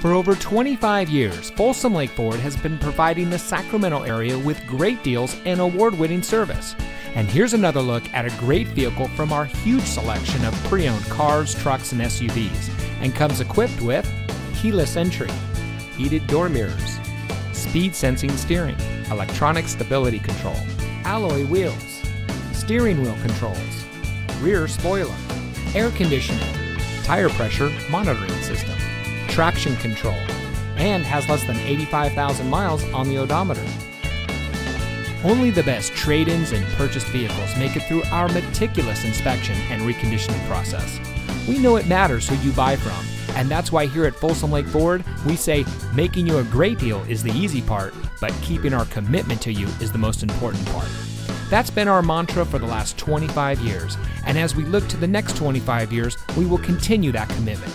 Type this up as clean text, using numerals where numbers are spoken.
For over 25 years, Folsom Lake Ford has been providing the Sacramento area with great deals and award-winning service. And here's another look at a great vehicle from our huge selection of pre-owned cars, trucks, and SUVs, and comes equipped with keyless entry, heated door mirrors, speed sensing steering, electronic stability control, alloy wheels, steering wheel controls, rear spoiler, air conditioning, tire pressure monitoring system, traction control, and has less than 85,000 miles on the odometer. Only the best trade-ins and purchased vehicles make it through our meticulous inspection and reconditioning process. We know it matters who you buy from, and that's why here at Folsom Lake Ford, we say making you a great deal is the easy part, but keeping our commitment to you is the most important part. That's been our mantra for the last 25 years, and as we look to the next 25 years, we will continue that commitment.